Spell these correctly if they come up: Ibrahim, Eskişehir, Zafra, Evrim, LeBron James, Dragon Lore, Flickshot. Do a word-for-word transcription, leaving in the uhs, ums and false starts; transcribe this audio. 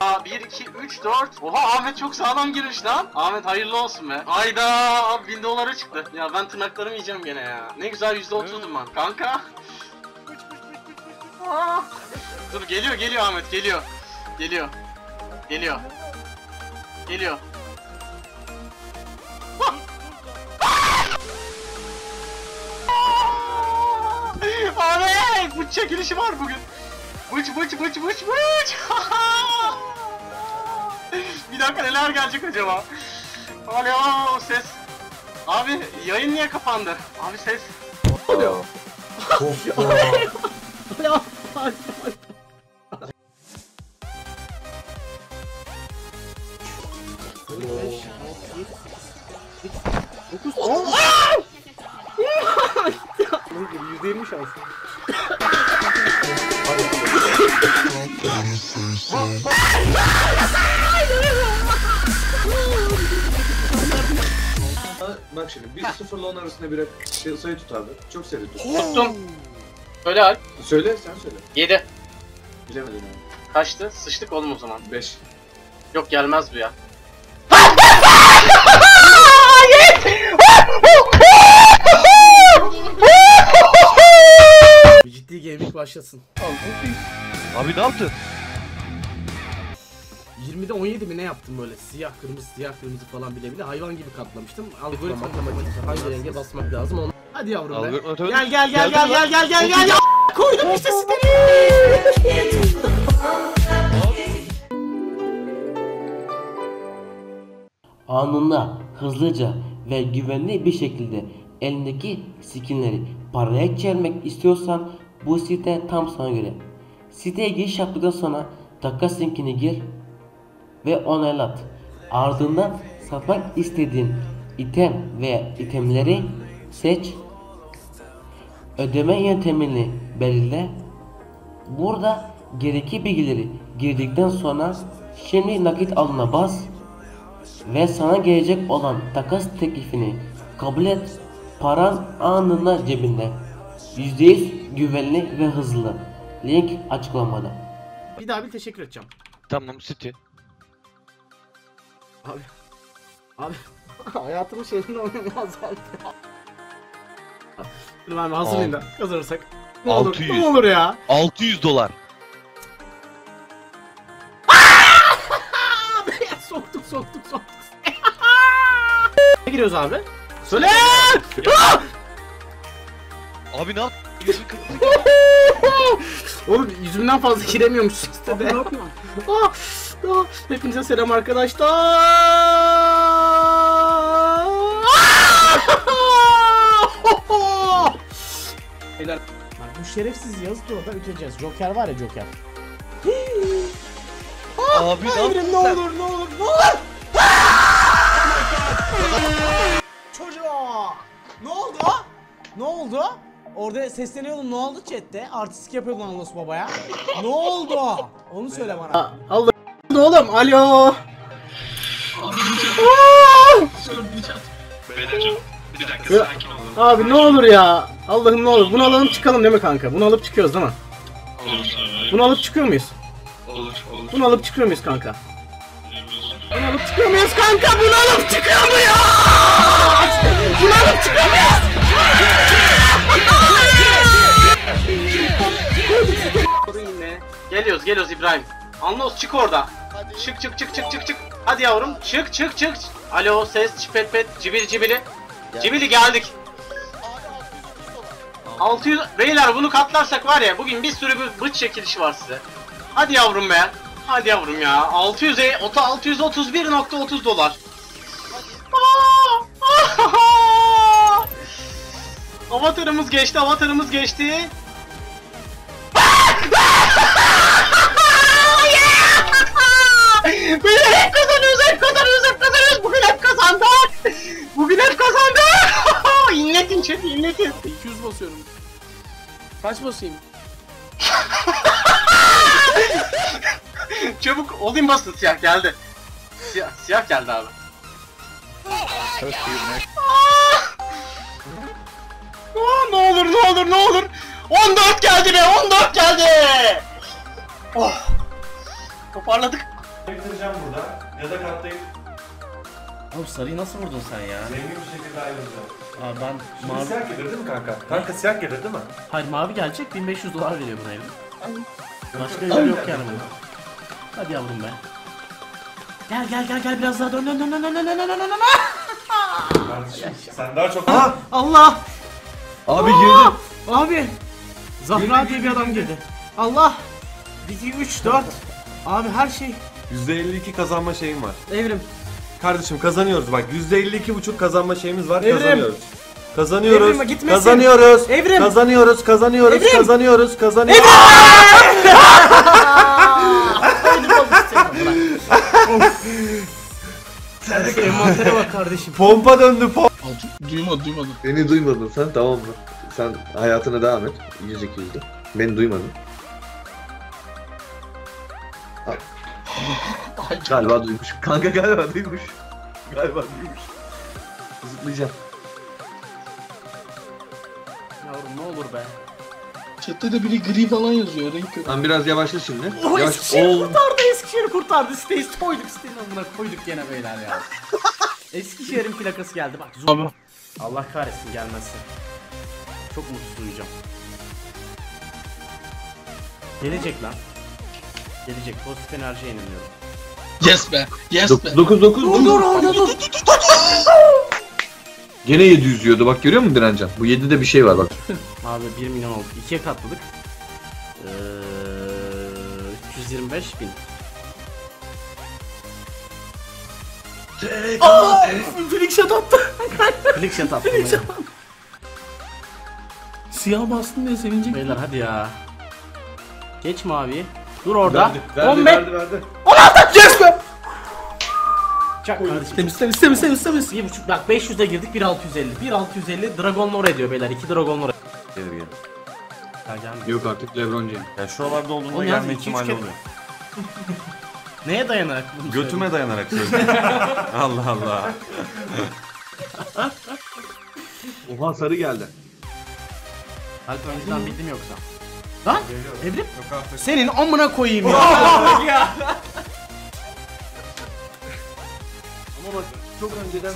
Aa bir, iki, üç, dört. Oha Ahmet çok sağlam girmiş lan. Ahmet hayırlı olsun be. Hayda abi bin dolara çıktı. Ya ben tırnaklarımı yiyeceğim gene ya. Ne güzel yüzde otuzum ben. Kanka. Dur geliyor geliyor Ahmet geliyor. Geliyor. Geliyor. Geliyor. Ahmet bu çekilişi var bugün. Bıç bıç bıç bıç bıç. Bir dakika neler gelecek acaba? Alo ses. Abi yayın niye kapandı? Abi ses. Alo. Alo. dokuz on. yüzde yirmi şans. Bak şimdi bir sıfırla on arasında bir şey, sayı tut abi. Çok seri tut. Tuttum. Söyle abi. Söyle sen söyle. yedi. Bilemedin abi. Yani. Kaçtı? Sıçtık oğlum o zaman. beş. Yok gelmez bu ya. Ciddi gaming başlasın. Abi ne yaptın? yirmide on yedi mi ne yaptım böyle siyah kırmızı siyah kırmızı falan bile bile hayvan gibi katlamıştım. Algoritma matematik hangi renge basmak lazım onu. Hadi yavrum be. Gel gel gel gel gel gel gel gel gel. Koydum işte siteni. Anında, hızlıca ve güvenli bir şekilde elindeki skinleri paraya çevirmek istiyorsan bu site tam sana göre. Siteye giriş yaptıktan sonra takas linkini gir ve onaylat. Ardından satmak istediğin item veya itemleri seç. Ödeme yöntemini belirle. Burada gerekli bilgileri girdikten sonra şimdi nakit alına bas ve sana gelecek olan takas teklifini kabul et. Paran anında cebinde. yüzde yüz güvenli ve hızlı. Link açıklamada. Bir daha bir teşekkür edeceğim. Tamam City. Abi. Abi. Hayatımın şeyini oynayamaz artık. Dur ben hazırlayayım da kazanırsak. Ne olur, ne olur ya. altı yüz dolar. Soktuk soktuk soktuk. Ne giriyoruz abi? Söyle! Abi ne yaptın? Oğlum yüzümden fazla giremiyormuş sitede. Ne yapıyorsun? Hepinize selam arkadaşlar. Beyler, bu şerefsiz yazı turada öteceğiz. Joker var ya Joker. Abi ne yaptın? Ne olur ne olur ne olur. Çocuğa! Ne oldu? Ne oldu? Orada sesleniyordum. Ne oldu chatte? Artistik yapıyordun Anlos babaya. Ne oldu? Onu söyle bana. A Allah oğlum. Alo. Abi bir dakika sakin olun. Abi ne olur ya. Allah'ım ne olur. Bunu alalım çıkalım değil mi kanka? Bunu alıp çıkıyoruz değil mi? Olur. Bunu alıp çıkıyor muyuz? Olur. Olur. Bunu alıp çıkıyor muyuz kanka? Bunu alıp çıkıyor muyuz kanka? Bunu alıp çıkıyor muyuz? Bunu alıp çıkıyor muyuz? Geliyoruz geliyoruz İbrahim. Anlos çık orada. Çık çık çık çık çık çık. Hadi yavrum çık çık çık. Alo ses çipet pet cibili cibili. Cibili geldik. altı yüz beyler bunu katlarsak var ya bugün bir sürü bir bıç çekilişi var size. Hadi yavrum be. Hadi yavrum ya. altı yüze altı yüz otuz bir virgül otuz dolar. Avatarımız geçti, avatarımız geçti. Bugün hep kazanıyoruz, hep kazanıyoruz, hep kazanıyoruz. Bugün hep kazandık. Bugün hep kazandık. İnletin chat, inletin. iki yüz basıyorum. Kaç basayım? Çabuk olayım basın, siyah geldi. Siyah, siyah geldi abi. Oh, ne olur ne olur ne olur. on dört geldi be on dört geldi. Oh. Toparladık. Bitireceğim burada. Ya da katlayıp... Abi sarıyı nasıl vurdun sen ya? Zengin bir şekilde ayrılacağım. Abi ben... Şimdi mavi... siyah gelir değil mi kanka? Kanka siyah gelir değil mi? Hayır, mavi gelecek. bin beş yüz dolar veriyor buna Evrim. Başka yer yok yani buna. Hadi yavrum be. Gel gel gel gel biraz daha dön dön dön dön dön dön dön dön dön dön dön. Kardeşim sen daha çok... Aa, Allah! Abi girdi. Abi! Zafra diye bir adam girdi. Allah! iki, üç, dört. Abi her şey... yüzde elli iki kazanma şeyim var. Evrim. Kardeşim kazanıyoruz bak. yüzde elli iki buçuk kazanma şeyimiz var. Evrim. Kazanıyoruz. Kazanıyoruz. Evrim, gitmesin. Kazanıyoruz. Evrim. Kazanıyoruz. Kazanıyoruz. Evrim. Kazanıyoruz. Kazanıyoruz. Envantere bak kardeşim. Pompa döndü pompa. Duymadı duymadı. Beni duymadın sen, tamam mı? Sen hayatına devam et. Yüzük yüzdü. Beni duymadın. Galiba duymuş. Kanka galiba duymuş. Galiba duymuş. Zıplayacağım. Yavrum ne olur be. Chat'te de biri gri falan yazıyor. Renk yok. Lan biraz yavaşla şimdi. Oh, yavaş. Eskişehir oh. kurtardı. Eskişehir kurtardı. Siteyi koyduk. Siteyi buna koyduk gene beyler ya. Eskişehir'in plakası geldi bak. Zoom. Allah kahretsin gelmezse. Çok mutsuz duyacağım. Gelecek lan. Gelecek. Pozitif enerjiye inanıyorum. Yes be. Yes be. dokuz dokuz. Dur orada dur. Gene yedi yüzüyordu. Bak görüyor musun direncan? Bu yedide bir şey var bak. Abi bir milyon oldu. ikiye katladık. Ee, üç yüz yirmi beş bin. Aaa! Flickshot attı. Flickshot attı. Siyah bastın diye sevinecek. Beyler hadi ya. Geç maviyi. Dur orada. on verdi verdi. on altı! Yes be! Çak kardeşim. Temiz temiz temiz temiz temiz. bir buçuk bak beş yüze girdik bin altı yüz elli. bin altı yüz elli Dragon Lore diyor beyler. iki Dragon Lore. Gelir gelir. Yok artık LeBron James. Ya şuralarda olduğunda gelme ihtimali oluyor. Neye dayanarak bunu Götüme söyleyeyim? Dayanarak söylüyorum. Allah Allah. Oha sarı geldi. Hadi önceden bildim yoksa. Lan Evrim senin amına koyayım ya. Ama bak çok önceden